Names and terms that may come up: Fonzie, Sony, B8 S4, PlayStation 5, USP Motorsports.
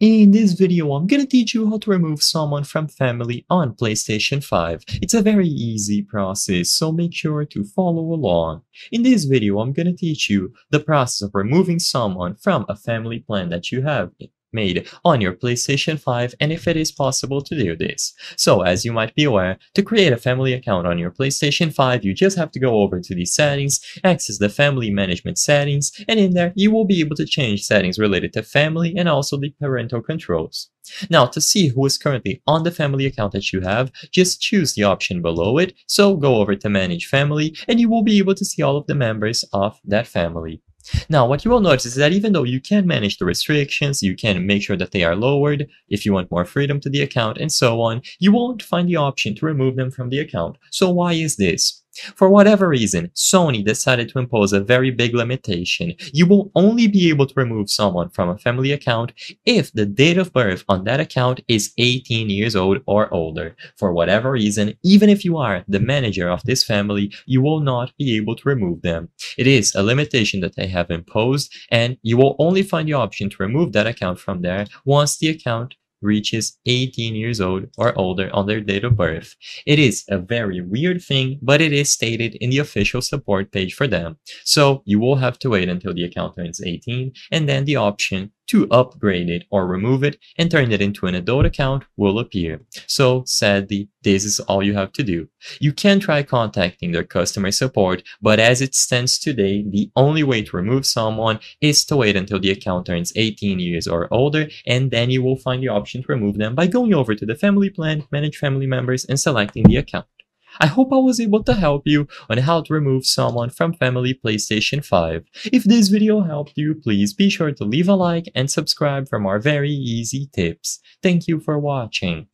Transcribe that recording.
In this video, I'm gonna teach you how to remove someone from family on PlayStation 5. It's a very easy process, so make sure to follow along. In this video, I'm gonna teach you the process of removing someone from a family plan that you have made on your PlayStation 5 and if it is possible to do this. So, as you might be aware, to create a family account on your PlayStation 5, you just have to go over to the settings, access the family management settings, and in there you will be able to change settings related to family and also the parental controls. Now, to see who is currently on the family account that you have, just choose the option below it, so go over to manage family and you will be able to see all of the members of that family. Now, what you will notice is that even though you can manage the restrictions, you can make sure that they are lowered if you want more freedom to the account and so on, you won't find the option to remove them from the account. So why is this? For whatever reason, Sony decided to impose a very big limitation. You will only be able to remove someone from a family account if the date of birth on that account is 18 years old or older. For whatever reason, even if you are the manager of this family, you will not be able to remove them. It is a limitation that they have imposed, and you will only find the option to remove that account from there once the account reaches 18 years old or older on their date of birth. It is a very weird thing, but it is stated in the official support page for them. So you will have to wait until the account turns 18, and then the option to upgrade it or remove it and turn it into an adult account will appear. So sadly, this is all you have to do. You can try contacting their customer support, but as it stands today, the only way to remove someone is to wait until the account turns 18 years or older, and then you will find the option to remove them by going over to the family plan, manage family members, and selecting the account. I hope I was able to help you on how to remove someone from family PlayStation 5. If this video helped you, please be sure to leave a like and subscribe for more very easy tips. Thank you for watching.